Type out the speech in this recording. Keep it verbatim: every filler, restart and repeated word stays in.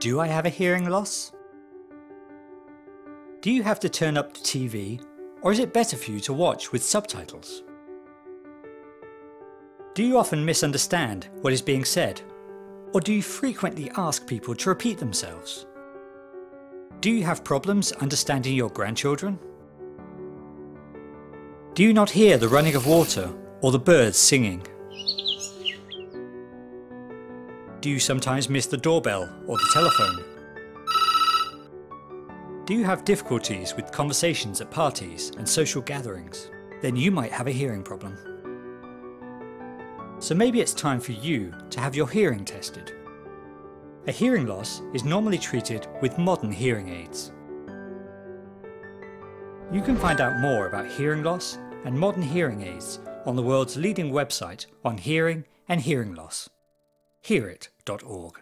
Do I have a hearing loss? Do you have to turn up the T V, or is it better for you to watch with subtitles? Do you often misunderstand what is being said, or do you frequently ask people to repeat themselves? Do you have problems understanding your grandchildren? Do you not hear the running of water or the birds singing? Do you sometimes miss the doorbell or the telephone? Do you have difficulties with conversations at parties and social gatherings? Then you might have a hearing problem. So maybe it's time for you to have your hearing tested. A hearing loss is normally treated with modern hearing aids. You can find out more about hearing loss and modern hearing aids on the world's leading website on hearing and hearing loss, hear it dot org.